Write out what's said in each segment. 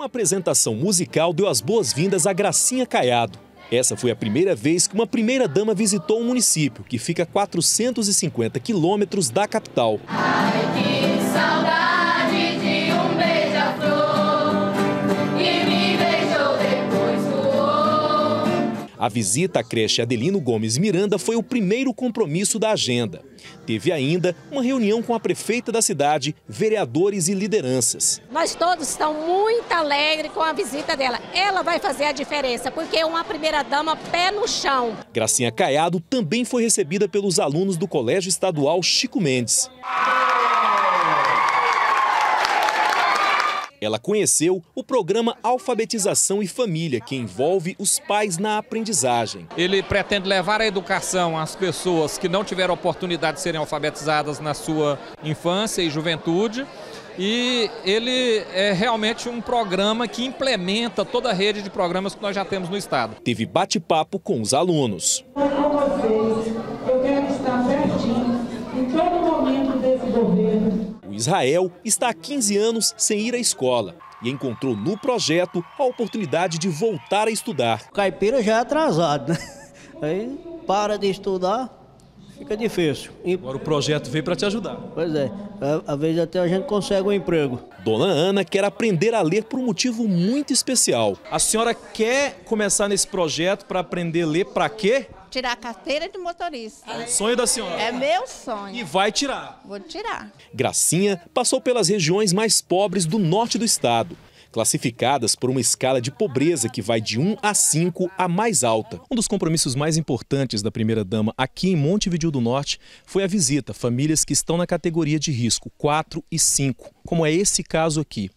uma apresentação musical deu as boas-vindas a Gracinha Caiado. Essa foi a primeira vez que uma primeira-dama visitou o município, que fica a 450 quilômetros da capital. Ai, que saudade de um beija-flor, que me beijou depois voou. A visita à creche Adelino Gomes Miranda foi o primeiro compromisso da agenda. Teve ainda uma reunião com a prefeita da cidade, vereadores e lideranças. Nós todos estamos muito alegres com a visita dela. Ela vai fazer a diferença, porque é uma primeira-dama pé no chão. Gracinha Caiado também foi recebida pelos alunos do Colégio Estadual Chico Mendes. Ela conheceu o programa Alfabetização e Família, que envolve os pais na aprendizagem. Ele pretende levar a educação às pessoas que não tiveram oportunidade de serem alfabetizadas na sua infância e juventude. E ele é realmente um programa que implementa toda a rede de programas que nós já temos no estado. Teve bate-papo com os alunos. Com vocês, eu quero estar pertinho em todo momento desse governo. Israel está há 15 anos sem ir à escola e encontrou no projeto a oportunidade de voltar a estudar. O caipira já é atrasado, né? Aí para de estudar, fica difícil. Agora o projeto veio para te ajudar. Pois é, às vezes até a gente consegue um emprego. Dona Ana quer aprender a ler por um motivo muito especial. A senhora quer começar nesse projeto para aprender a ler para quê? Tirar a carteira de motorista. É o sonho da senhora? É meu sonho. E vai tirar? Vou tirar. Gracinha passou pelas regiões mais pobres do norte do estado, classificadas por uma escala de pobreza que vai de 1 a 5, a mais alta. Um dos compromissos mais importantes da primeira-dama aqui em Montividiu do Norte foi a visita a famílias que estão na categoria de risco 4 e 5, como é esse caso aqui.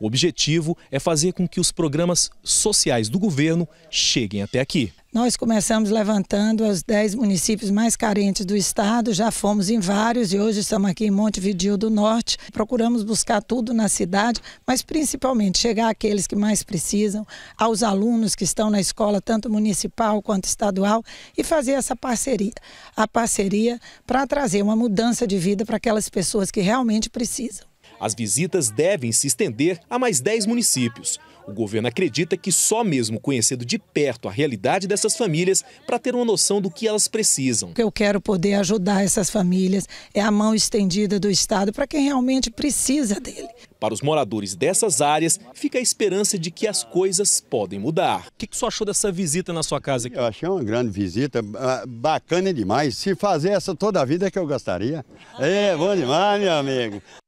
O objetivo é fazer com que os programas sociais do governo cheguem até aqui. Nós começamos levantando os 10 municípios mais carentes do estado, já fomos em vários e hoje estamos aqui em Montividiu do Norte. Procuramos buscar tudo na cidade, mas principalmente chegar àqueles que mais precisam, aos alunos que estão na escola, tanto municipal quanto estadual, e fazer essa parceria, a parceria para trazer uma mudança de vida para aquelas pessoas que realmente precisam. As visitas devem se estender a mais 10 municípios. O governo acredita que só mesmo conhecendo de perto a realidade dessas famílias para ter uma noção do que elas precisam. O que eu quero poder ajudar essas famílias é a mão estendida do Estado para quem realmente precisa dele. Para os moradores dessas áreas, fica a esperança de que as coisas podem mudar. O que você achou dessa visita na sua casa aqui? Eu achei uma grande visita, bacana demais. Se fazer essa toda a vida é que eu gostaria. É bom demais, meu amigo.